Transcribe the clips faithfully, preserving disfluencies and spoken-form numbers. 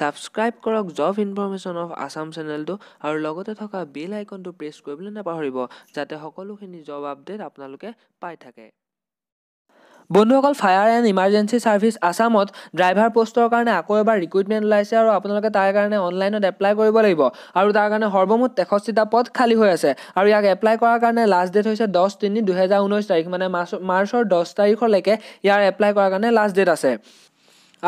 Subscribe কৰক job information of Assam চ্যানেলটো আৰ লগতে থাকা বেল আইকনটো প্ৰেস কৰিবলৈ নাপাহৰিব যাতে সকলোখিনি জব আপডেট আপোনালোকে পাই থাকে। বন্ধুসকল, ফায়াৰ এন্ড ইমাৰ্জেন্সি সাৰ্ভিস আসামত ড্ৰাইভাৰ পোস্টৰ কাৰণে আকৌ এবাৰ ৰিক্ৰুইটমেণ্ট ওলাইছে আৰু আপোনালোকে তাৰ কাৰণে অনলাইনত এপ্লাই কৰিব লাগিব আৰু তাৰ কাৰণে সৰ্বমুঠ তেষষ্ঠিটা পদ খালী হৈ আছে আৰু ইয়াক এপ্লাই কৰাৰ কাৰণে লাষ্ট ডেট হৈছে দহ তিনি দুহেজাৰ ঊনৈছ তাৰিখ, মানে মাৰ্চৰ দহ তাৰিখলৈকে ইয়াৰ এপ্লাই কৰাৰ কাৰণে লাষ্ট ডেট আছে।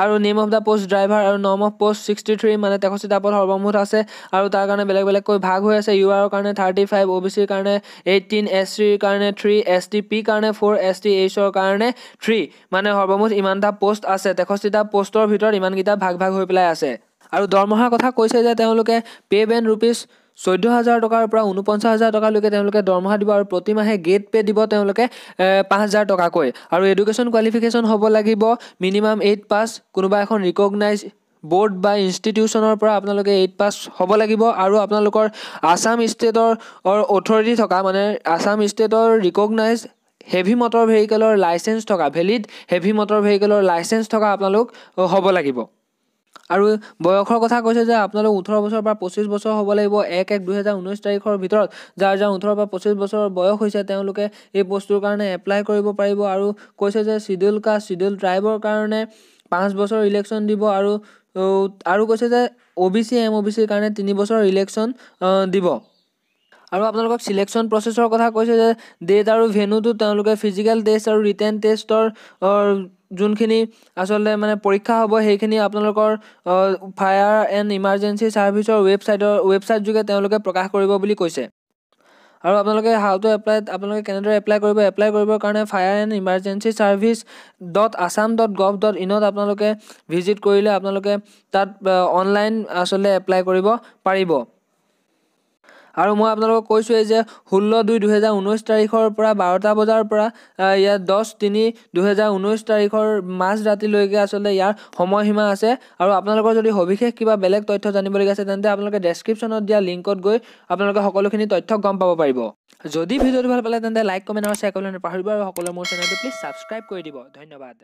আর name of the post driver আর name of post sixty three, মানে তেষষ্ঠিটা পদ সর্বমুঠ আছে আৰু তাৰ কাৰণে বেলেগ বেলেগকৈ ভাগ হৈ আছে। ইউ আৰৰ কাৰণে থাৰ্টি ফাইভ, অ' বি চিৰ কাৰণে এইটিন, এছ চিৰ কাৰণে থ্ৰী, এছ টি পিৰ কাৰণে ফ'ৰ, এছ টি এইচৰ কাৰণে থ্ৰী, মানে সৰ্বমুঠ ইমানটা পোষ্ট আছে। তেষষ্ঠিটা পোষ্টৰ ভিতৰত ইমানকেইটা ভাগ ভাগ হৈ পেলাই আছে। আৰু দৰমহাৰ কথা কৈছে যে তেওঁলোকে পে বেণ্ড ৰুপিজ চৈধ্য হাজাৰ টকাৰ পৰা ঊনপঞ্চাছ হাজাৰ টকালৈকে তেওঁলোকে দৰমহা দিব আৰু প্ৰতি মাহে গেট পে' দিব তেওঁলোকে পাঁচ হাজাৰ টকাকৈ। আৰু এডুকেশ্যন কোৱালিফিকেশ্যন হ'ব লাগিব মিনিমাম এইট পাছ, কোনোবা এখন ৰিকগনাইজ বোৰ্ড বা ইনষ্টিটিউশ্যনৰ পৰা আপোনালোকে এইট পাছ হ'ব লাগিব। আৰু আপোনালোকৰ আছাম ষ্টেটৰ অথৰিটি থকা, মানে আছাম ষ্টেটৰ ৰিকগনাইজ হেভি মটৰ ভেহিকেলৰ লাইচেঞ্চ থকা, ভেলিড হেভি মটৰ ভেহিকেলৰ লাইচেঞ্চ থকা আপোনালোক হ'ব লাগিব। আৰু বয়সৰ কথা কৈছে যে আপোনালোক ওঠৰ বছৰৰ পৰা পঁচিছ বছৰ হ'ব লাগিব এক এক দুহেজাৰ ঊনৈছ তাৰিখৰ ভিতৰত। যাৰ যাৰ ওঠৰৰ পৰা পঁচিছ বছৰৰ বয়স হৈছে তেওঁলোকে এই পোষ্টটোৰ কাৰণে এপ্লাই কৰিব পাৰিব। আৰু কৈছে যে চিডিউল কাষ্ট, চিডিউল ট্ৰাইবৰ কাৰণে পাঁচ বছৰ ইলেকশ্যন দিব আৰু আৰু কৈছে যে O' B C, M O' B চিৰ কাৰণে তিনি বছৰ ইলেকশ্যন দিব। আৰু আপোনালোকক চিলেকশ্যন প্ৰচেছৰ কথা কৈছে যে ডেট আৰু ভেনুটো তেওঁলোকে ফিজিকেল টেষ্ট আৰু ৰিটেন টেষ্টৰ যোনখিনি আচলতে মানে পৰীক্ষা হ'ব সেইখিনি আপোনালোকৰ ফায়াৰ এণ্ড ইমাৰ্জেঞ্চি ছাৰ্ভিচৰ ৱেবছাইটৰ ৱেবছাইট যোগে তেওঁলোকে প্ৰকাশ কৰিব বুলি কৈছে। আৰু আপোনালোকে হাউ টু এপ্লাই, আপোনালোকে কেনেদৰে এপ্লাই কৰিব, এপ্লাই কৰিবৰ কাৰণে fire and emergency service dot Assam dot gov dot ইনত আপোনালোকে ভিজিট কৰিলে আপোনালোকে তাত অনলাইন আচলতে এপ্লাই কৰিব পাৰিব। আৰু মই আপোনালোকক কৈছোঁৱেই যে ষোল্ল দুই দুহেজাৰ ঊনৈছ তাৰিখৰ পৰা বাৰটা বজাৰ পৰা ইয়াৰ দহ তিনি দুহেজাৰ ঊনৈছ তাৰিখৰ মাজ ৰাতিলৈকে আচলতে ইয়াৰ সময়সীমা আছে। আৰু আপোনালোকৰ যদি সবিশেষ কিবা বেলেগ তথ্য জানিবলগীয়া আছে তেন্তে আপোনালোকে ডেছক্ৰিপশ্যনত দিয়া লিংকত গৈ আপোনালোকে সকলোখিনি তথ্য গম পাব পাৰিব। যদি ভিডিঅ'টো ভাল পালে তেন্তে লাইক, কমেণ্ট আৰু শ্বেয়াৰ কৰিবলৈ নাপাহৰিব আৰু সকলোৱে মোৰ চেনেলটো প্লিজ ছাবস্ক্ৰাইব কৰি দিব। ধন্যবাদ।